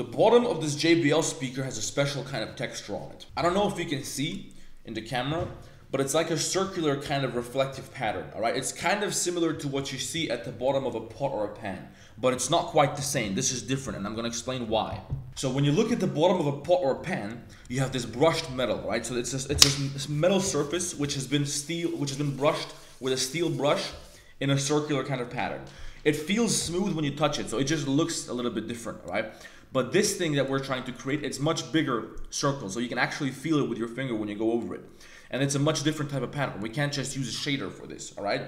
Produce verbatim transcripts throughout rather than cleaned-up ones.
The bottom of this J B L speaker has a special kind of texture on it. I don't know if you can see in the camera, but it's like a circular kind of reflective pattern, all right? It's kind of similar to what you see at the bottom of a pot or a pan, but it's not quite the same. This is different, and I'm gonna explain why. So when you look at the bottom of a pot or a pan, you have this brushed metal, right? So it's a, it's a metal surface which has been steel, which has been brushed with a steel brush in a circular kind of pattern. It feels smooth when you touch it, so it just looks a little bit different, right? But this thing that we're trying to create, it's much bigger circle, so you can actually feel it with your finger when you go over it. And it's a much different type of pattern. We can't just use a shader for this, all right?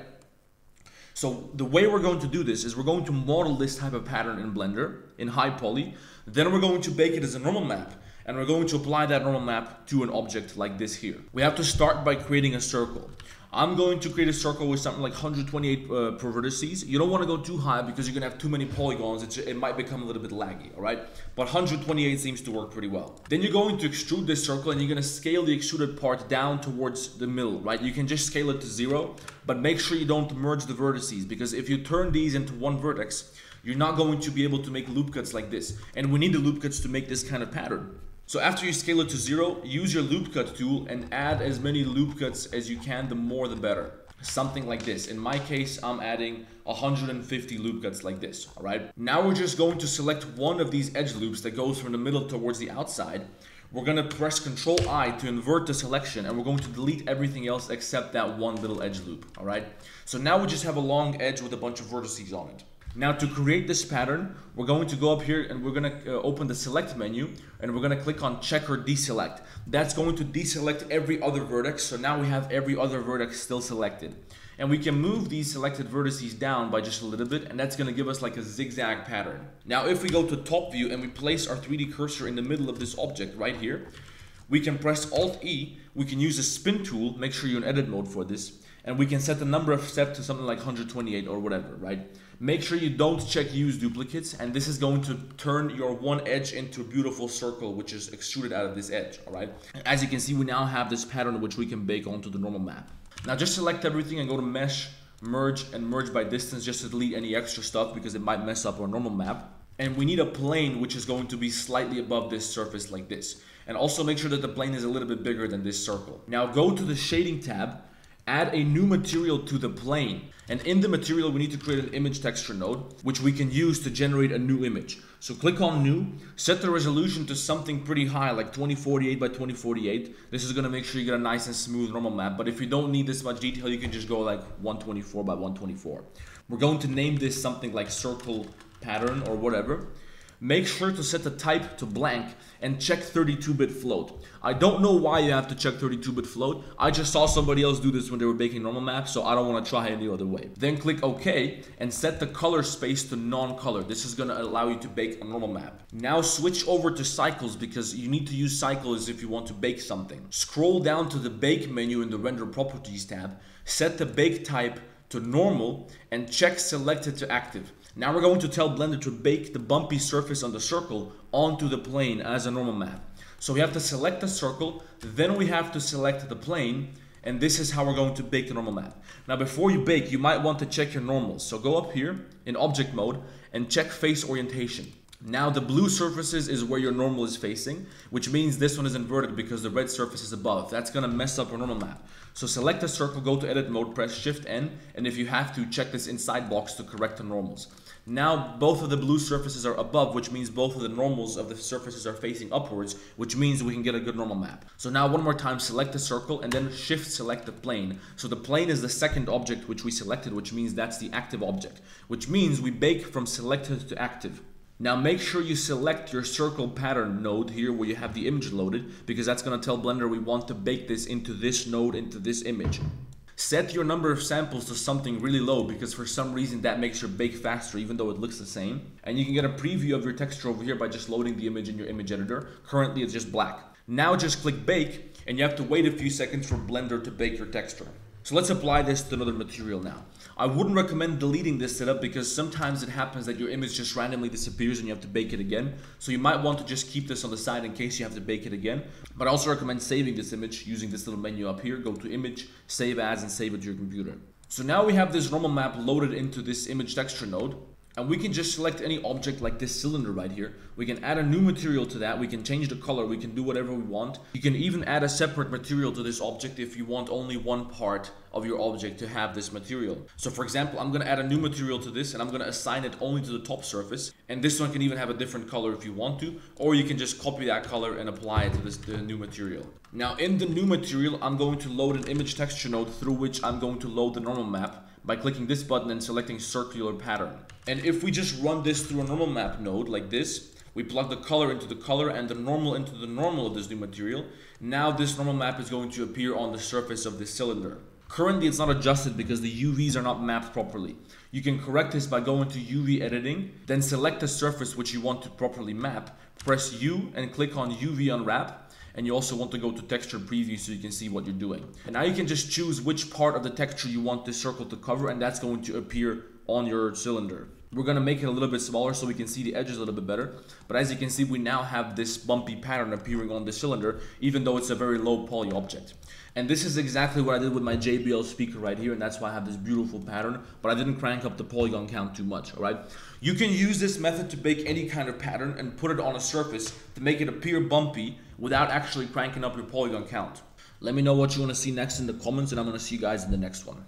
So the way we're going to do this is we're going to model this type of pattern in Blender, in high poly, then we're going to bake it as a normal map, and we're going to apply that normal map to an object like this here. We have to start by creating a circle. I'm going to create a circle with something like one hundred twenty-eight uh, per vertices. You don't want to go too high because you're going to have too many polygons. It, it might become a little bit laggy, all right? But one hundred twenty-eight seems to work pretty well. Then you're going to extrude this circle, and you're going to scale the extruded part down towards the middle, right? You can just scale it to zero, but make sure you don't merge the vertices, because if you turn these into one vertex, you're not going to be able to make loop cuts like this. And we need the loop cuts to make this kind of pattern. So after you scale it to zero, use your loop cut tool and add as many loop cuts as you can, the more the better. Something like this. In my case, I'm adding one hundred fifty loop cuts like this, all right? Now we're just going to select one of these edge loops that goes from the middle towards the outside. We're gonna press control I to invert the selection, and we're going to delete everything else except that one little edge loop, all right? So now we just have a long edge with a bunch of vertices on it. Now to create this pattern, we're going to go up here and we're gonna uh, open the select menu, and we're gonna click on check or deselect. That's going to deselect every other vertex, so now we have every other vertex still selected. And we can move these selected vertices down by just a little bit, and that's gonna give us like a zigzag pattern. Now if we go to top view and we place our three D cursor in the middle of this object right here, we can press alt E, we can use a spin tool, make sure you're in edit mode for this, and we can set the number of steps to something like one hundred twenty-eight or whatever, right? Make sure you don't check use duplicates, and this is going to turn your one edge into a beautiful circle which is extruded out of this edge, all right? As you can see, we now have this pattern which we can bake onto the normal map. Now just select everything and go to mesh, merge, and merge by distance just to delete any extra stuff because it might mess up our normal map. And we need a plane which is going to be slightly above this surface like this. And also make sure that the plane is a little bit bigger than this circle. Now go to the shading tab, add a new material to the plane, and in the material we need to create an image texture node which we can use to generate a new image. So click on new, set the resolution to something pretty high like twenty forty-eight by twenty forty-eight. This is going to make sure you get a nice and smooth normal map, but if you don't need this much detail you can just go like one twenty-four by one twenty-four. We're going to name this something like circle pattern or whatever. Make sure to set the type to blank and check thirty-two bit float. I don't know why you have to check thirty-two bit float. I just saw somebody else do this when they were baking normal maps, so I don't want to try any other way. Then click OK and set the color space to non-color. This is going to allow you to bake a normal map. Now switch over to cycles because you need to use cycles if you want to bake something. Scroll down to the bake menu in the render properties tab. Set the bake type to normal and check selected to active. Now we're going to tell Blender to bake the bumpy surface on the circle onto the plane as a normal map. So we have to select the circle, then we have to select the plane, and this is how we're going to bake the normal map. Now before you bake, you might want to check your normals. So go up here in object mode and check face orientation. Now the blue surfaces is where your normal is facing, which means this one is inverted because the red surface is above. That's gonna mess up our normal map. So select the circle, go to edit mode, press shift N, and if you have to, check this inside box to correct the normals. Now both of the blue surfaces are above, which means both of the normals of the surfaces are facing upwards, which means we can get a good normal map. So now one more time, select the circle and then shift select the plane. So the plane is the second object which we selected, which means that's the active object, which means we bake from selected to active. Now make sure you select your circle pattern node here where you have the image loaded, because that's going to tell Blender we want to bake this into this node, into this image. Set your number of samples to something really low because for some reason that makes your bake faster even though it looks the same. And you can get a preview of your texture over here by just loading the image in your image editor. Currently it's just black. Now just click bake and you have to wait a few seconds for Blender to bake your texture. So let's apply this to another material now. I wouldn't recommend deleting this setup because sometimes it happens that your image just randomly disappears and you have to bake it again. So you might want to just keep this on the side in case you have to bake it again. But I also recommend saving this image using this little menu up here. Go to image, save as, and save it to your computer. So now we have this normal map loaded into this image texture node. And we can just select any object like this cylinder right here. We can add a new material to that. We can change the color. We can do whatever we want. You can even add a separate material to this object if you want only one part of your object to have this material. So for example, I'm going to add a new material to this and I'm going to assign it only to the top surface. And this one can even have a different color if you want to, or you can just copy that color and apply it to this the new material. Now in the new material, I'm going to load an image texture node through which I'm going to load the normal map by clicking this button and selecting circular pattern. And if we just run this through a normal map node like this, we plug the color into the color and the normal into the normal of this new material. Now this normal map is going to appear on the surface of this cylinder. Currently it's not adjusted because the U Vs are not mapped properly. You can correct this by going to U V editing, then select the surface which you want to properly map, press U and click on U V unwrap, and you also want to go to texture preview so you can see what you're doing. And now you can just choose which part of the texture you want this circle to cover, and that's going to appear on your cylinder. We're going to make it a little bit smaller so we can see the edges a little bit better. But as you can see, we now have this bumpy pattern appearing on the cylinder, even though it's a very low poly object. And this is exactly what I did with my J B L speaker right here. And that's why I have this beautiful pattern, but I didn't crank up the polygon count too much. All right. You can use this method to bake any kind of pattern and put it on a surface to make it appear bumpy without actually cranking up your polygon count. Let me know what you want to see next in the comments, and I'm going to see you guys in the next one.